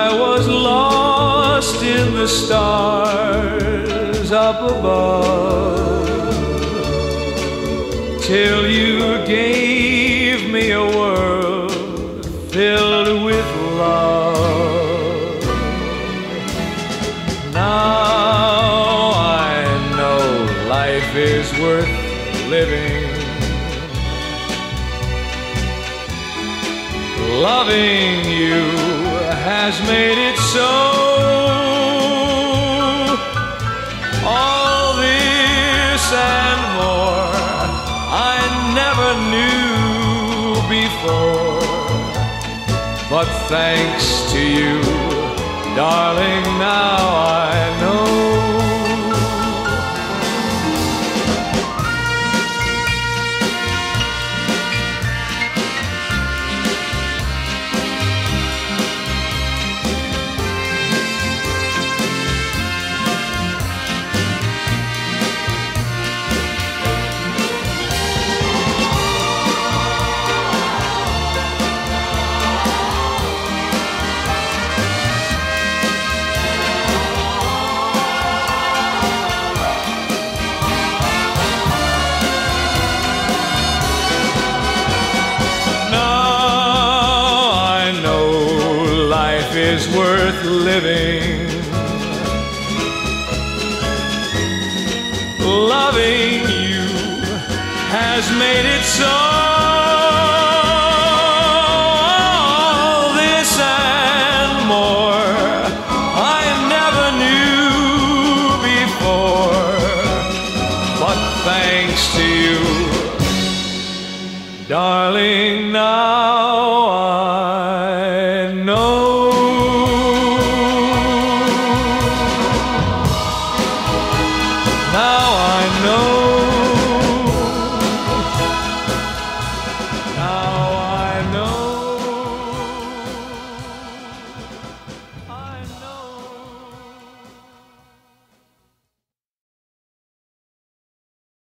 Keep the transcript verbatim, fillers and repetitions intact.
I was lost in the stars up above, till you gave me a world filled with love. Now I know life is worth living, loving you has made it so. All this and more I never knew before, but thanks to you, darling, now I know. Is worth living, loving you has made it so. All this and more I never knew before, but thanks to you, darling, now